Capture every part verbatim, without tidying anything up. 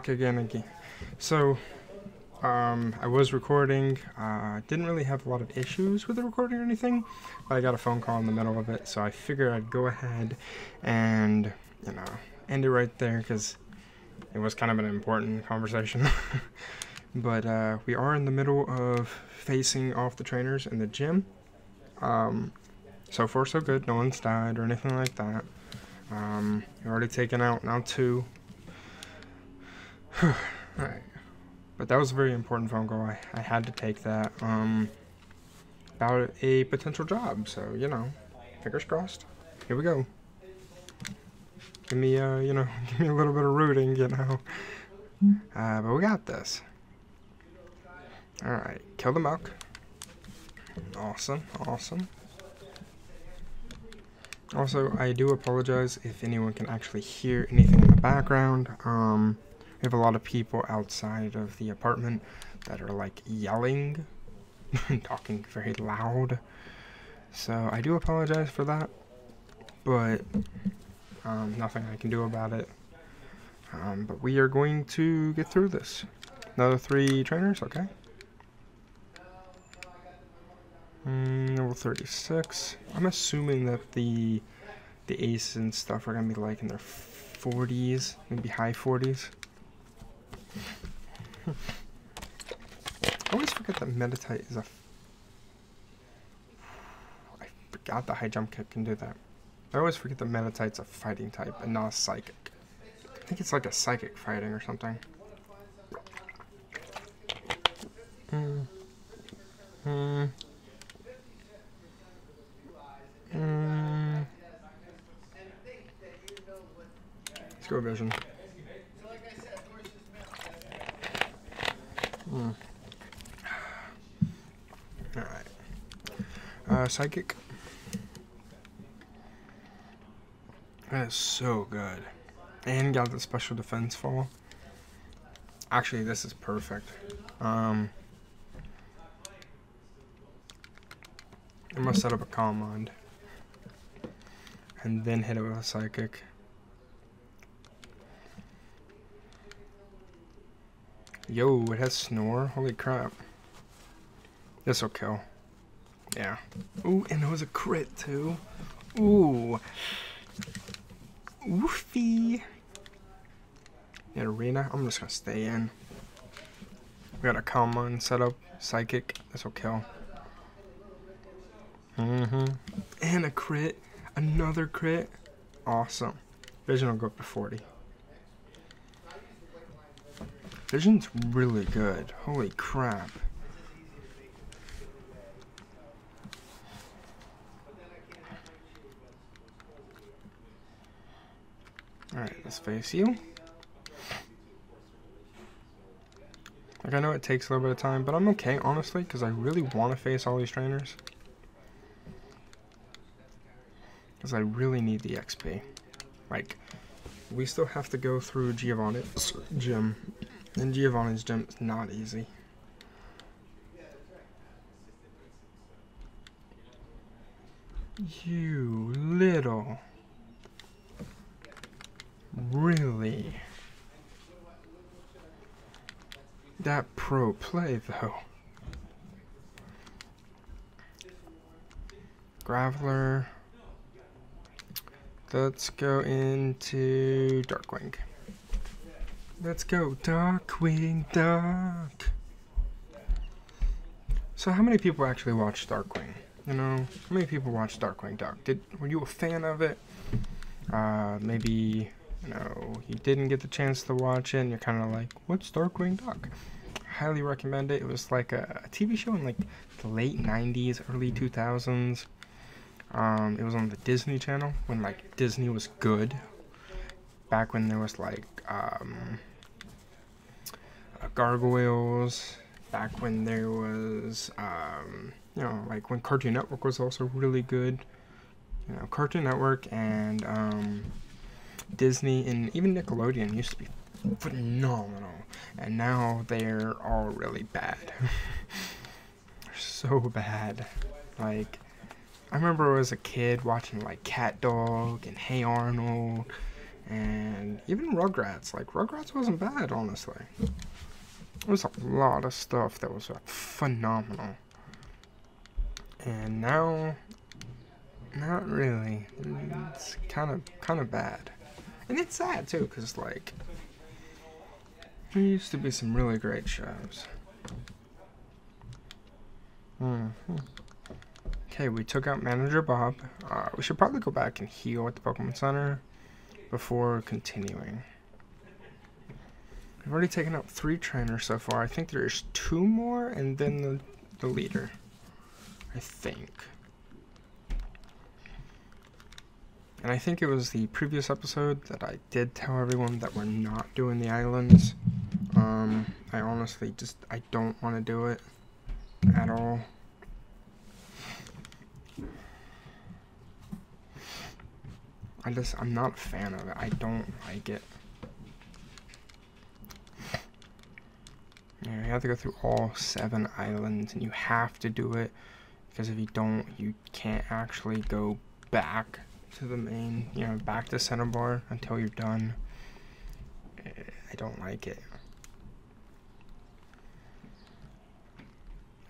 back again again. So, um, I was recording, uh, didn't really have a lot of issues with the recording or anything, but I got a phone call in the middle of it, so I figured I'd go ahead and, you know, end it right there, because it was kind of an important conversation. But, uh, we are in the middle of facing off the trainers in the gym. Um, so far so good, no one's died or anything like that. Um, we're already taken out, now two. Alright. But that was a very important phone call. I, I had to take that. Um, about a potential job, so, you know, fingers crossed. Here we go. Give me, uh, you know, give me a little bit of rooting, you know. Uh, but we got this. Alright, kill the milk. Awesome, awesome. Also, I do apologize if anyone can actually hear anything in the background. Um, we have a lot of people outside of the apartment that are, like, yelling and talking very loud. So, I do apologize for that, but um, nothing I can do about it. Um, but we are going to get through this. Another three trainers, okay. Mm, level thirty-six. I'm assuming that the the ace and stuff are gonna be like in their forties, maybe high forties. I always forget that Meditite is a. F I forgot the high jump kick can do that. I always forget that Meditite's a fighting type and not a psychic. I think it's like a psychic fighting or something. Hmm. Hmm. Mm. Let's go vision. Mm. Alright. Uh, psychic. That is so good. And got the special defense fall. Actually, this is perfect. Um, I must set up a calm mind. And then hit it with a psychic. Yo, it has snore. Holy crap. This'll kill. Yeah. Ooh, and it was a crit too. Ooh. Woofy. An arena. I'm just gonna stay in. We got a calm mind set up. Psychic. This'll kill. Mm-hmm. And a crit. Another crit. Awesome. Vision will go up to forty. Vision's really good. Holy crap. Alright, let's face you. Like, I know it takes a little bit of time, but I'm okay, honestly, because I really want to face all these trainers. Because I really need the X P. Like, we still have to go through Giovanni's gym. And Giovanni's gym is not easy. You little. Really? That pro play, though. Graveler. Let's go into Darkwing. Let's go, Darkwing Duck. So, how many people actually watch Darkwing? You know, how many people watch Darkwing Duck? Did were you a fan of it? Uh, maybe you know you didn't get the chance to watch it, and you're kind of like, "What's Darkwing Duck?" Highly recommend it. It was like a, a T V show in like the late nineties, early two thousands. Um, it was on the Disney Channel when, like, Disney was good. Back when there was, like, um, uh, Gargoyles. Back when there was, um, you know, like, when Cartoon Network was also really good. You know, Cartoon Network and, um, Disney and even Nickelodeon used to be phenomenal. And now they're all really bad. They're so bad. Like, I remember as a kid watching like Cat Dog and Hey Arnold and even Rugrats. Like, Rugrats wasn't bad, honestly. There was a lot of stuff that was like, phenomenal. And now, not really. It's kind of kind of bad. And it's sad, too, because, like, there used to be some really great shows. Mm-hmm. Okay, we took out Manager Bob. Uh, we should probably go back and heal at the Pokemon Center before continuing. We've already taken out three trainers so far. I think there's two more and then the, the leader. I think. And I think it was the previous episode that I did tell everyone that we're not doing the islands. Um, I honestly just, I don't want to do it at all. I just, I'm not a fan of it. I don't like it. Yeah, you have to go through all seven islands, and you have to do it, because if you don't, you can't actually go back to the main, you know, back to Cinnabar until you're done. I don't like it.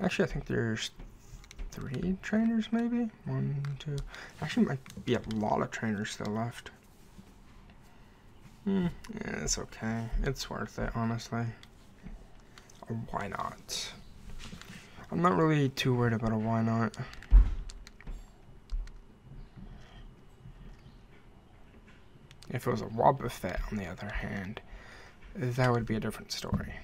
Actually, I think there's three trainers, maybe? One, two... Actually, might be a lot of trainers still left. Hmm, yeah, it's okay. It's worth it, honestly. Why not? I'm not really too worried about a why not. If it was a Wobbuffet, on the other hand, that would be a different story.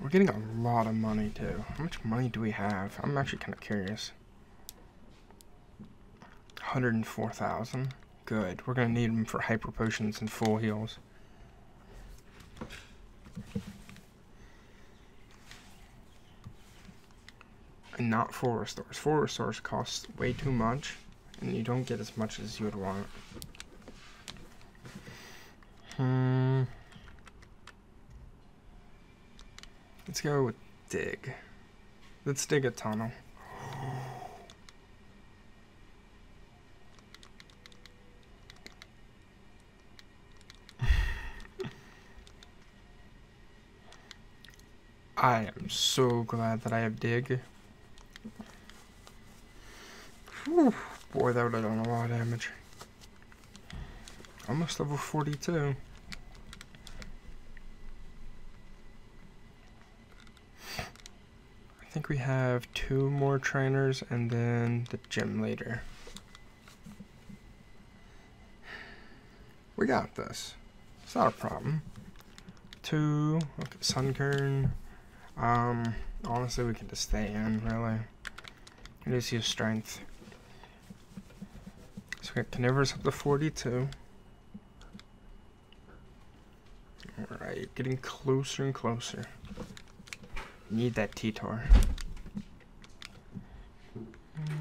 We're getting a lot of money, too. How much money do we have? I'm actually kind of curious. one hundred four thousand. Good. We're going to need them for hyper potions and full heals. And not full restores. Full restores cost way too much, and you don't get as much as you would want. Hmm. Let's go with dig. Let's dig a tunnel. I am so glad that I have dig. Whew, boy, that would have done a lot of damage. Almost level forty-two. I think we have two more trainers and then the gym leader. We got this. It's not a problem. Two, okay, Sunkern. Um, honestly, we can just stay in, really. It is your strength. So we got Caniveras up to forty-two. Alright, getting closer and closer. Need that T-Tar.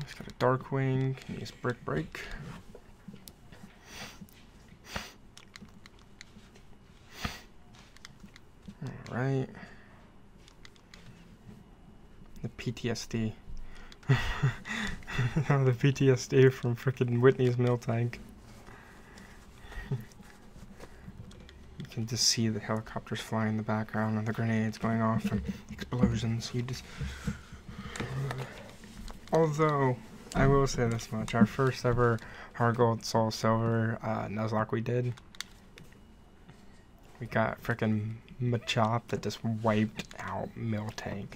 It's got a Darkwing. Can use Brick Break. Alright. The P T S D. No, the P T S D from frickin' Whitney's Miltank. You can just see the helicopters flying in the background and the grenades going off and explosions. You just... Although, I will say this much, our first ever Hard Gold, Soul Silver, uh, Nuzlocke we did, we got frickin' Machop that just wiped out Miltank.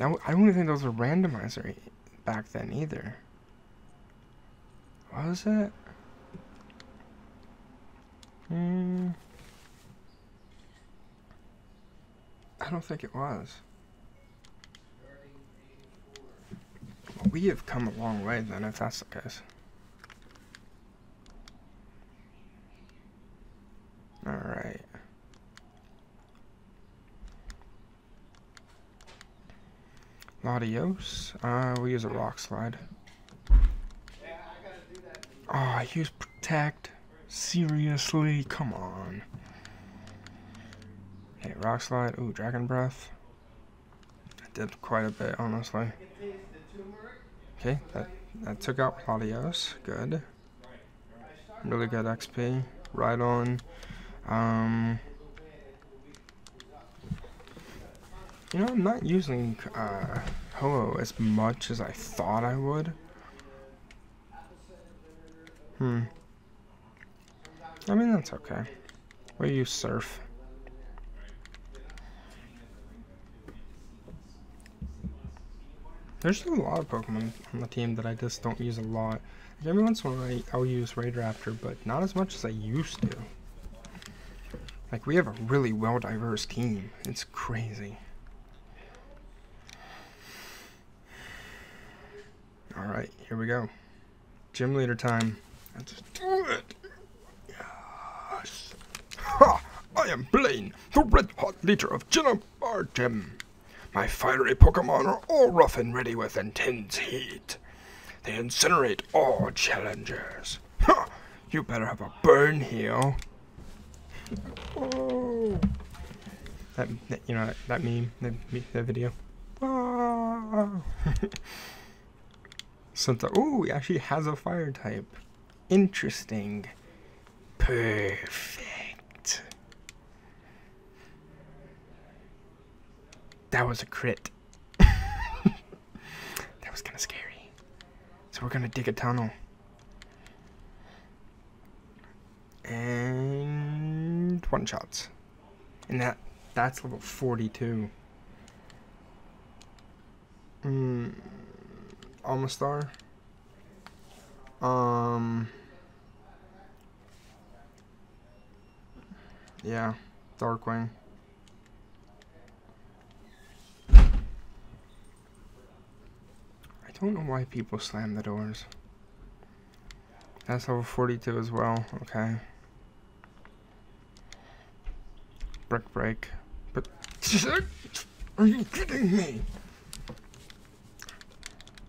Now, I don't think those were randomizer back then either. Was it? Hmm. I don't think it was. Well, we have come a long way then, if that's the case. Alright. Platios. Uh, we use a rock slide. Yeah, I gotta do that. Oh, I use protect. Seriously, come on. Hey, rock slide. Ooh, dragon breath. I did quite a bit, honestly. Okay, that that took out Platios. Good. really good X P. Right on. Um, you know, I'm not using uh, Ho-Oh as much as I thought I would. Hmm. I mean, that's okay. We use Surf. There's a lot of Pokemon on the team that I just don't use a lot. Like every once in a while I, I'll use Raid Raptor, but not as much as I used to. Like, we have a really well-diverse team. It's crazy. Alright, here we go. Gym leader time. Let's do it! Yes! Ha! I am Blaine, the red-hot leader of Cinnabar Gym. My fiery Pokemon are all rough and ready with intense heat. They incinerate all challengers. Ha! You better have a burn heal. Oh. That, that you know that, that meme, that, that video. Oh. Something. Ooh, he actually has a fire type. Interesting. Perfect. That was a crit. That was kind of scary. So we're gonna dig a tunnel. And one shots, and that that's level forty-two. Mm, Almastar. Um. Yeah, Darkwing. I don't know why people slam the doors. That's level forty-two as well. Okay. Brick break. But are you kidding me?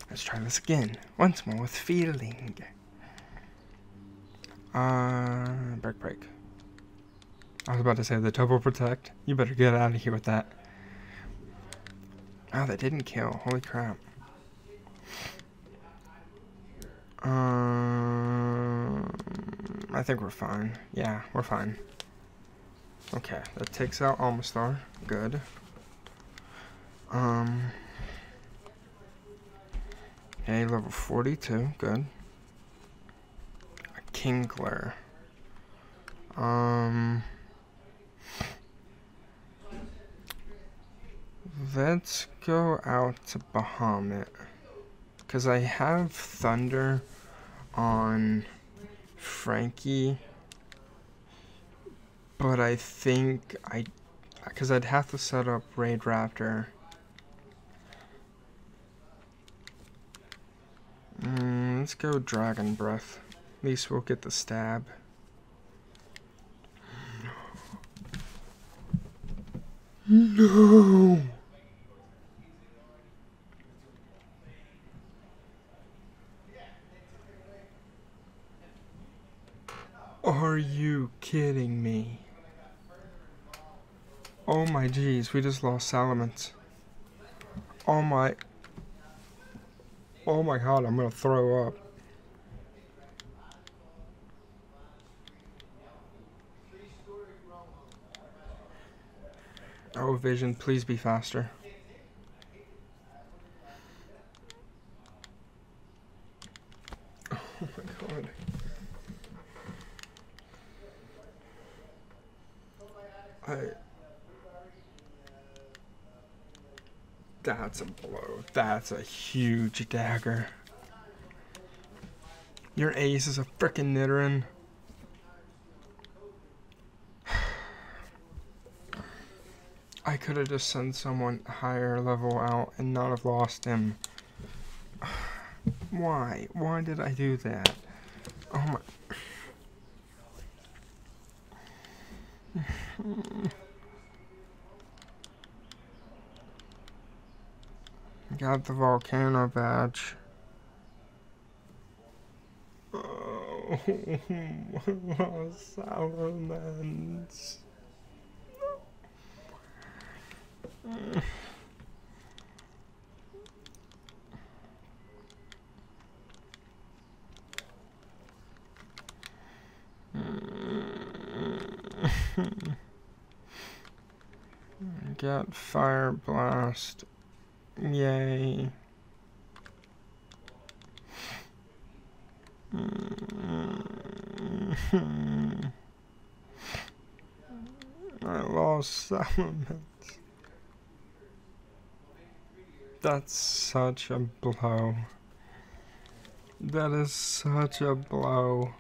Let's try this again. Once more with feeling. Uh brick break. I was about to say the double protect. You better get out of here with that. Oh, that didn't kill. Holy crap. Um I think we're fine. Yeah, we're fine. Okay, that takes out Almastar. Good. Um. Okay, level forty-two. Good. A Kingler. Um. Let's go out to Bahamut. Because I have Thunder on Frankie. But I think I, because I'd have to set up Raid Raptor. Mm, let's go Dragon Breath. At least we'll get the stab. No. Are you kidding me? Oh my geez, we just lost Salamence. Oh my. Oh my god, I'm gonna throw up. Oh, Vision, please be faster. Oh my god. I. That's a blow. That's a huge dagger. Your ace is a frickin' Nidoran. I could have just sent someone higher level out and not have lost him. Why? Why did I do that? Oh my. Got the volcano badge. Oh, Salamence. Get Fire Blast. Yay. I lost Salamence. That's such a blow. That is such a blow.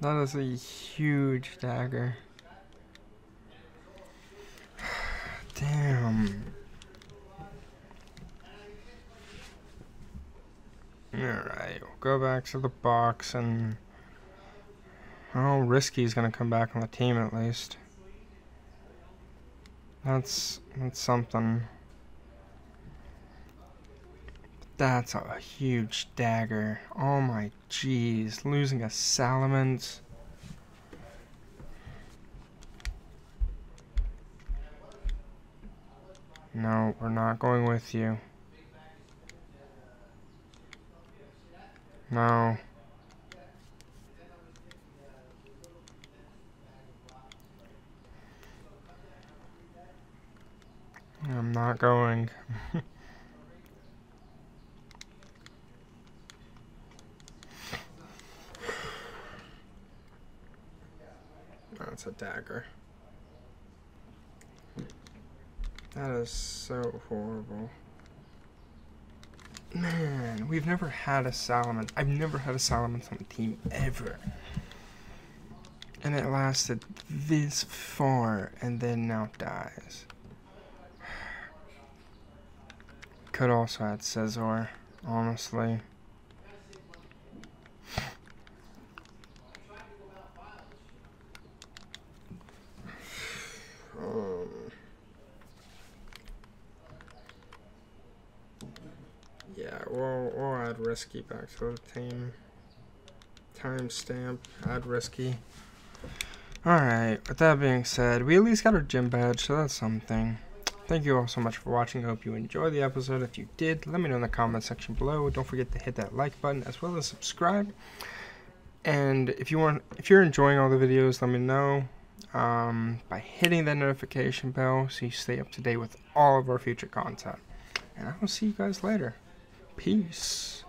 That is a huge dagger. Damn. Alright, we'll go back to the box and... Oh, Risky's gonna come back on the team at least. That's... that's something. That's a huge dagger. Oh my jeez, losing a Salamence. No, we're not going with you. No. I'm not going. That's a dagger. That is so horrible. Man, we've never had a Salamence. I've never had a Salamence on the team, ever. And it lasted this far, and then now dies. Could also add Scizor, honestly. Risky back to the team. Timestamp, add Risky. Alright, with that being said, we at least got our gym badge, so that's something. Thank you all so much for watching. I hope you enjoyed the episode. If you did, let me know in the comment section below. Don't forget to hit that like button as well as subscribe. And if you want, if you're enjoying all the videos, let me know um, by hitting that notification bell so you stay up to date with all of our future content. And I will see you guys later. Peace.